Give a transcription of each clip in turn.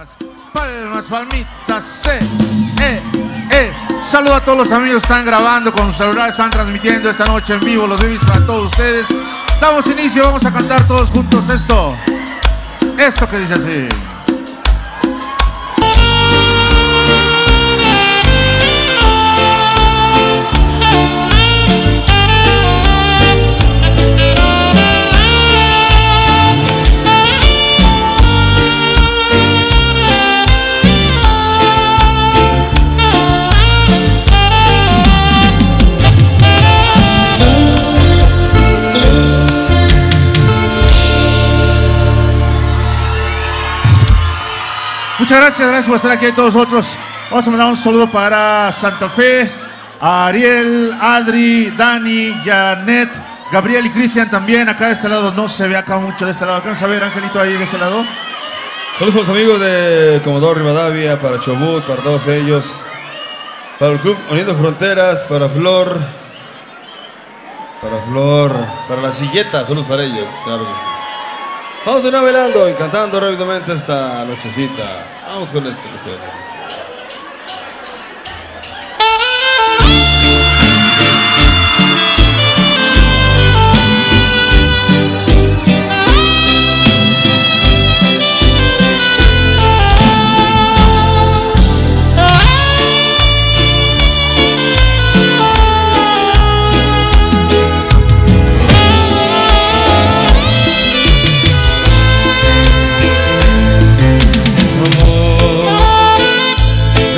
Palmas, palmas, palmitas, Saludo a todos los amigos que están grabando con su celular, están transmitiendo esta noche en vivo Los Bybys para todos ustedes. Damos inicio, vamos a cantar todos juntos esto. Esto que dice así. Muchas gracias, gracias por estar aquí a todos nosotros. Vamos a mandar un saludo para Santa Fe, a Ariel, Adri, Dani, Janet, Gabriel y Cristian también. Acá de este lado no se ve acá mucho de este lado. Alcanza a ver, Angelito, ahí de este lado. Saludos a los amigos de Comodoro Rivadavia, para Chobut, para todos ellos. Para el Club Uniendo Fronteras, para Flor. Para Flor, para la silleta, saludos para ellos, claro que sí. Vamos de una velando y cantando rápidamente esta nochecita. Vamos con esto, que se ve.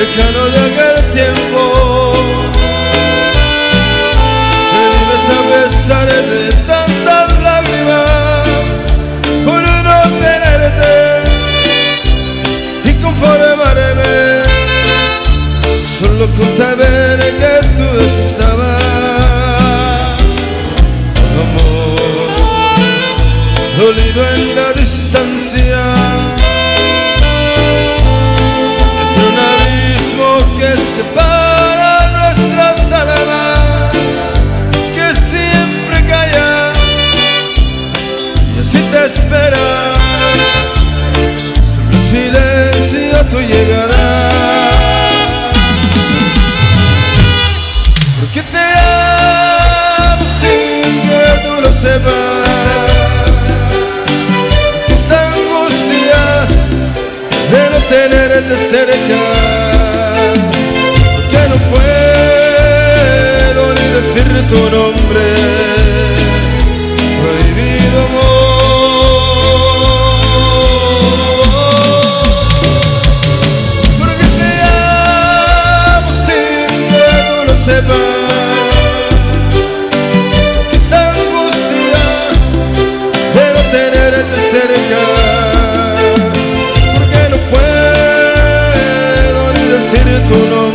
Lejano de aquel tiempo, me vuelves a besar de tantas lágrimas por no tenerte y conformarme solo con saber que tú estabas. Amor, dolido en la distancia, que separa nuestras almas, que siempre calla y así te espera. Solo el silencio tú llegarás. Porque te amo sin que tú lo sepas, porque esta angustia de no tenerte cerca, no puedo ni decir tu nombre, prohibido amor. Porque te amo sin que tú lo sepas, que esta angustia de no tenerte cerca, porque no puedo ni decir tu nombre.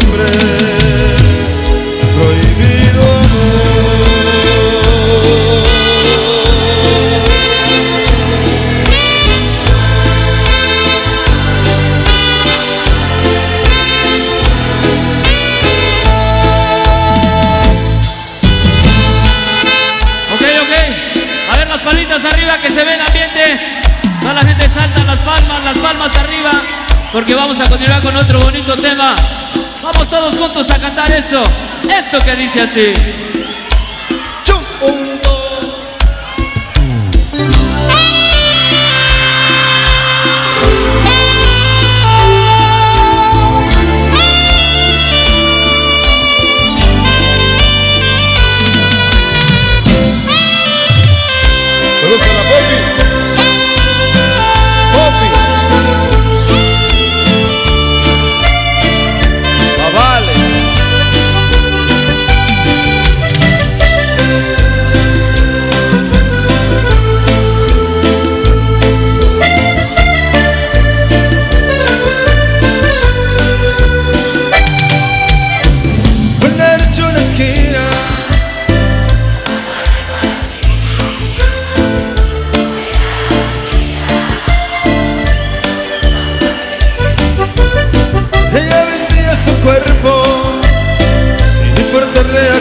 Porque vamos a continuar con otro bonito tema. Vamos todos juntos a cantar esto. Esto que dice así.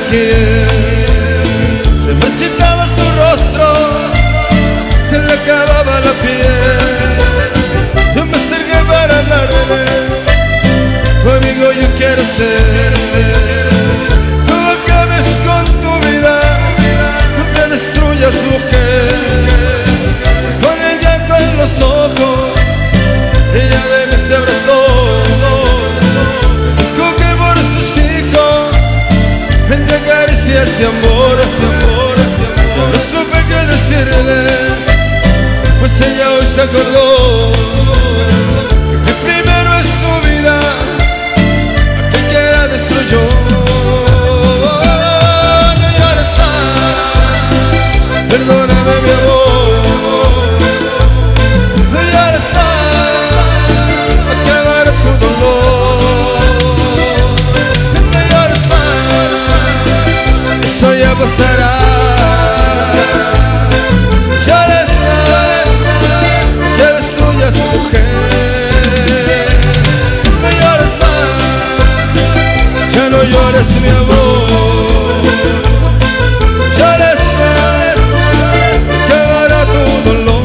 Se marchitaba su rostro, se le acababa la piel. Yo me acerqué para amar. tanta caricia, este amor, este amor, este amor. No supe qué decirle, pues ella hoy se acordó que fui primero en su vida, aquel que la destruyó. No llores más, perdóname mi amor. No llores más, acabará tu dolor. Eso ya pasará. Llores más, te destruyas mujer. No llores más, ya no llores mi amor. Llores más, acabará tu dolor.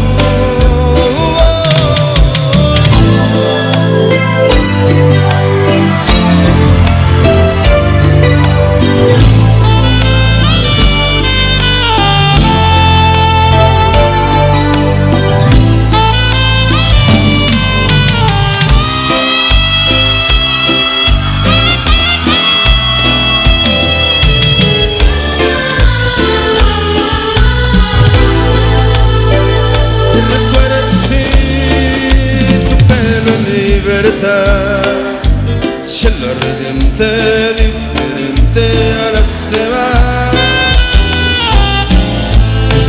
Cielo radiante, diferente a la cebada.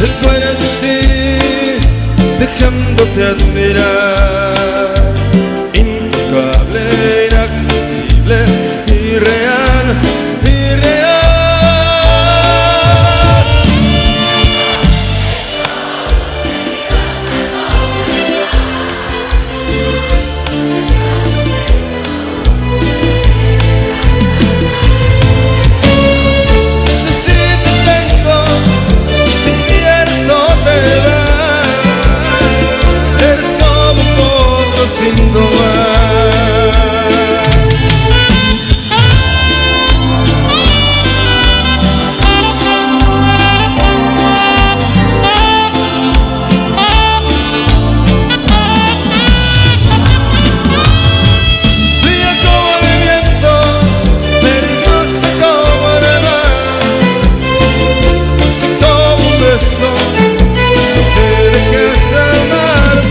Recuerda tu sí, dejándote admirar. Intocable, inaccesible, irreal, irreal. Sin dudar. Fría como el viento, peligrosa como la mar, dulce como un beso, te dejas amar por eso.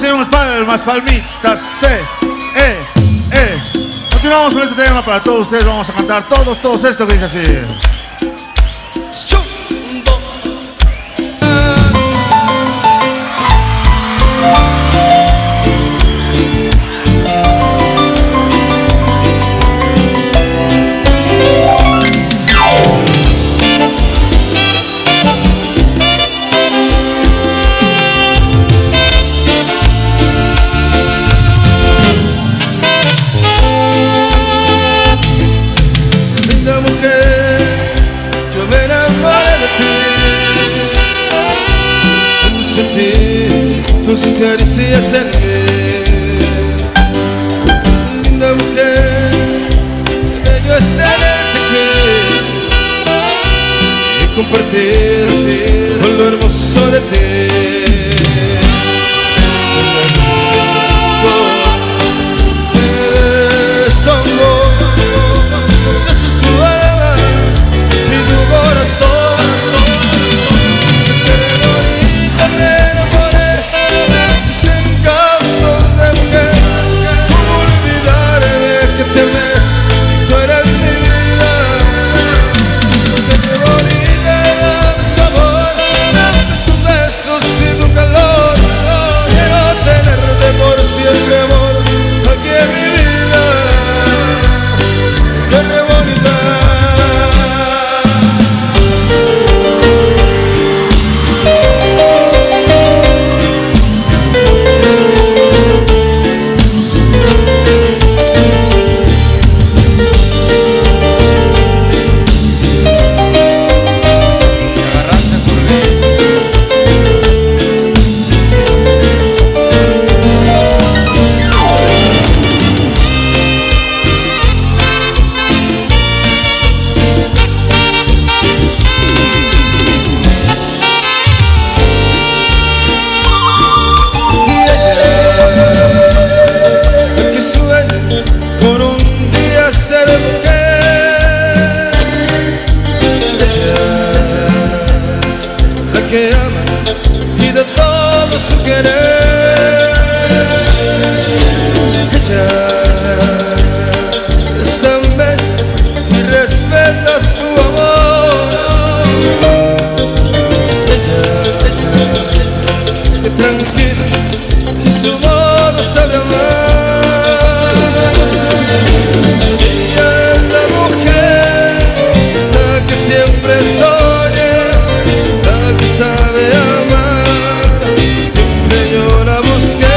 Seguimos, palmas, palmitas, Continuamos con este tema para todos ustedes. Vamos a cantar todos esto que dice así. Tus caricias en mí, linda mujer, que bello es tenerte aquí y compartir con lo hermoso de ti. Esto amor, eso es tu alma y tu corazón. Te que aman y de todo su querer. Ella es tan bella y respeta su amor. Ella es tranquila y su modo sabe amar. Ella es la mujer, la que siempre soñé, la que sabe amar, siempre yo la busqué.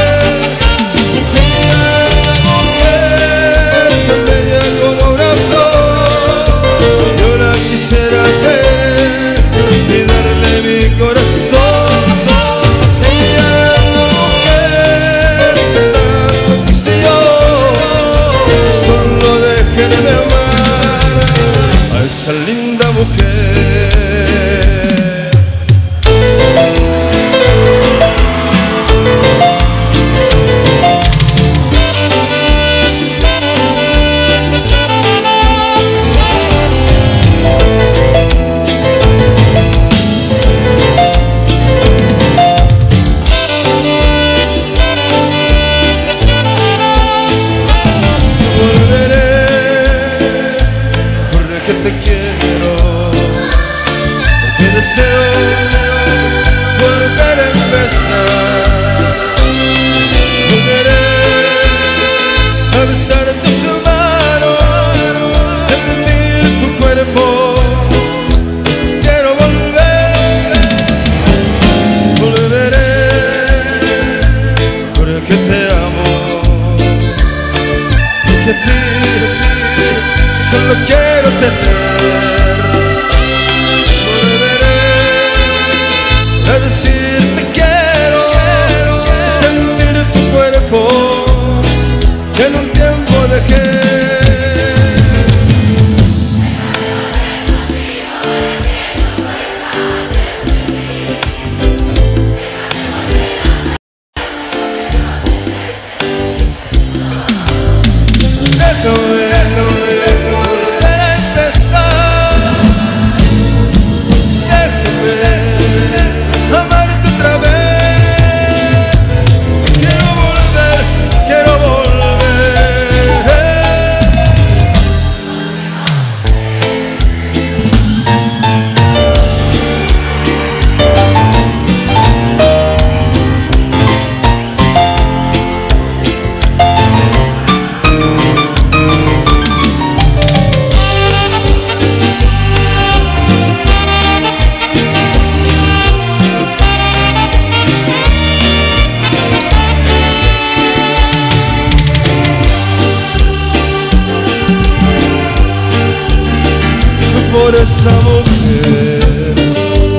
Por esa mujer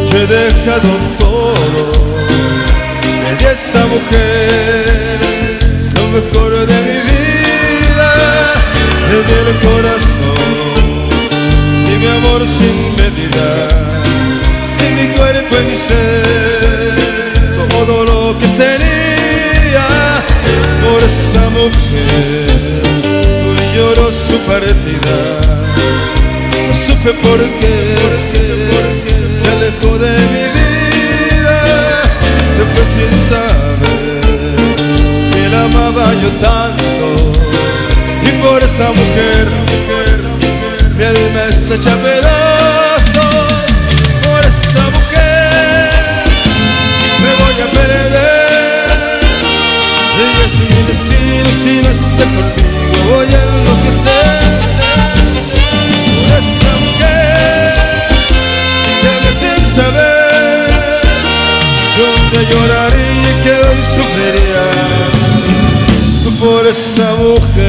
yo he dejado todo. Y esa mujer, lo mejor de mi vida, le di el corazón y mi amor sin medida, y mi cuerpo y mi ser, todo lo que tenía. Por esa mujer hoy lloro su partida. Porque se alejó de mi vida, se fue sin saber que la amaba yo tanto. Y por esa mujer, mi alma está hecha pedazos. Por esa mujer me voy a perder. Ella es mi destino, si no esté contigo voy a enloquecer. Saber dónde lloraría y que hoy sufriría por esa mujer.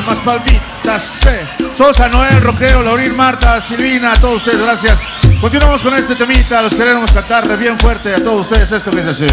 Yo palmita, Marta C. Sosa, Noel, Roqueo, Laurín, Marta, Silvina, a todos ustedes, gracias. Continuamos con este temita, los queremos cantarle bien fuerte a todos ustedes esto que es así.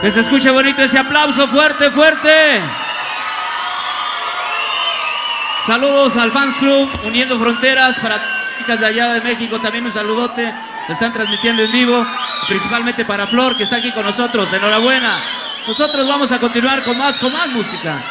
Que se escuche bonito ese aplauso, fuerte, fuerte. Saludos al Fans Club Uniendo Fronteras, para chicas de allá de México también un saludote. Te están transmitiendo en vivo, principalmente para Flor que está aquí con nosotros, enhorabuena. Nosotros vamos a continuar con más música.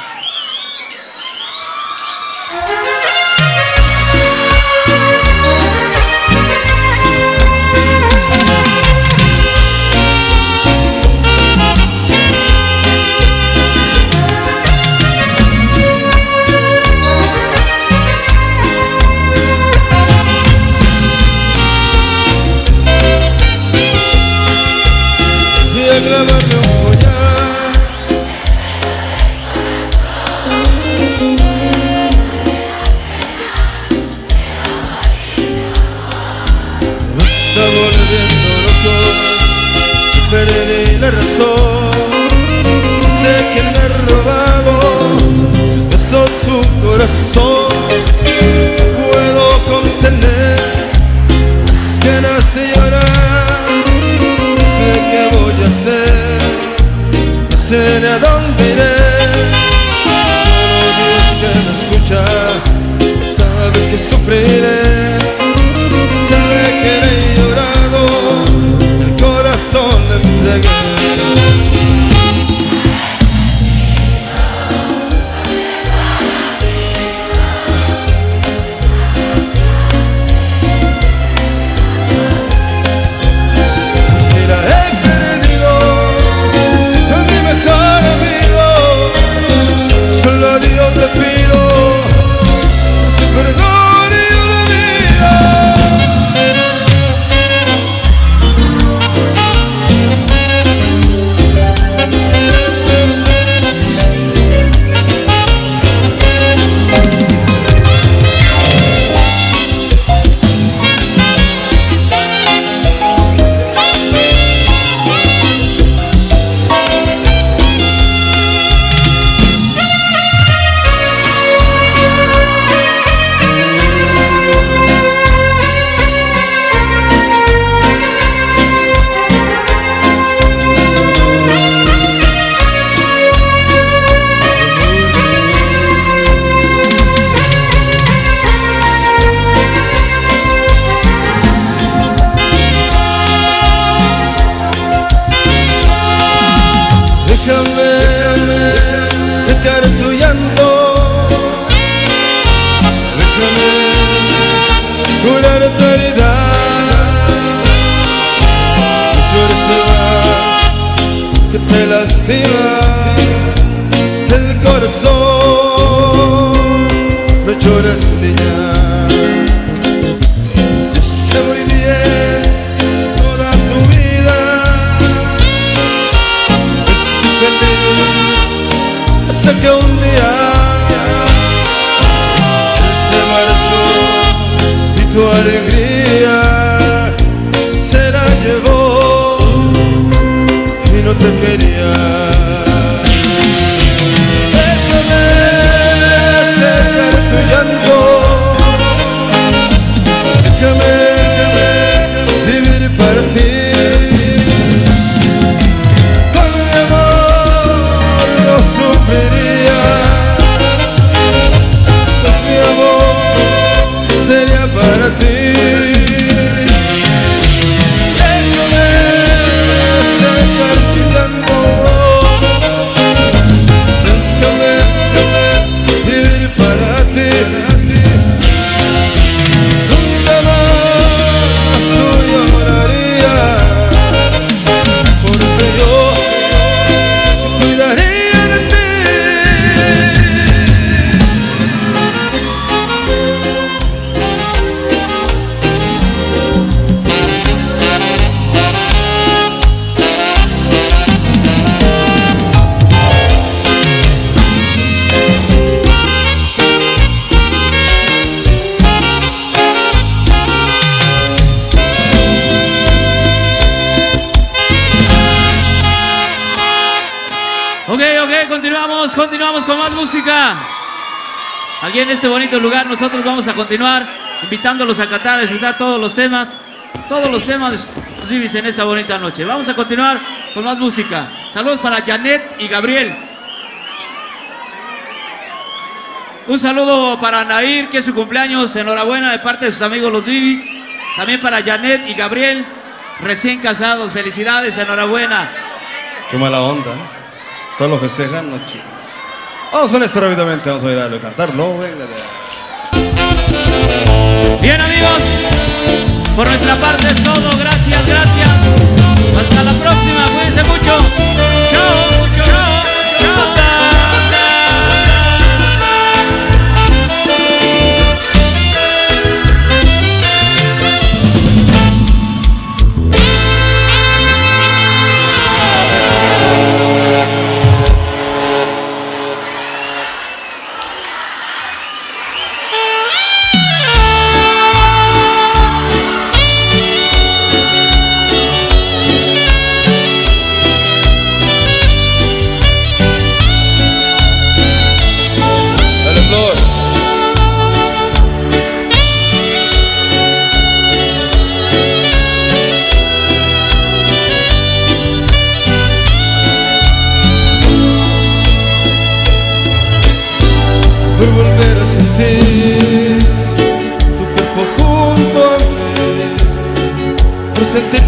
piensa que un día este barco y tu alegría se la llevó y no te quería. Continuamos con más música. Aquí en este bonito lugar nosotros vamos a continuar invitándolos a cantar, a disfrutar todos los temas de Los Bybys en esta bonita noche. Vamos a continuar con más música. Saludos para Janet y Gabriel. Un saludo para Nair, que es su cumpleaños. Enhorabuena de parte de sus amigos Los Bybys. También para Janet y Gabriel, recién casados. Felicidades, enhorabuena. Qué mala onda, ¿eh? Todos lo festejan, no chicos. Vamos con esto rápidamente, vamos a ir a cantarlo. Venga, ya. Bien, amigos, por nuestra parte es todo. Gracias, gracias. Hasta la próxima, cuídense mucho. Chao, chao, chao.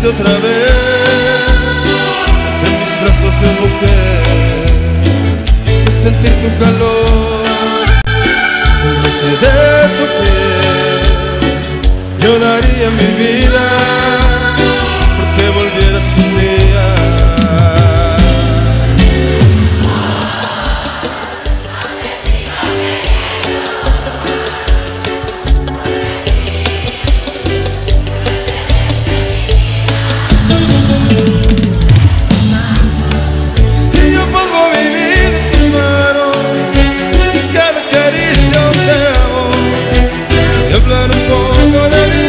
Otra vez en mis brazos de mujer, sentir tu calor, el roce de tu piel. Yo daría mi vida porque volvieras un todo de mí.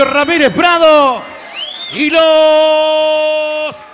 Ignacio Ramírez Prado y los...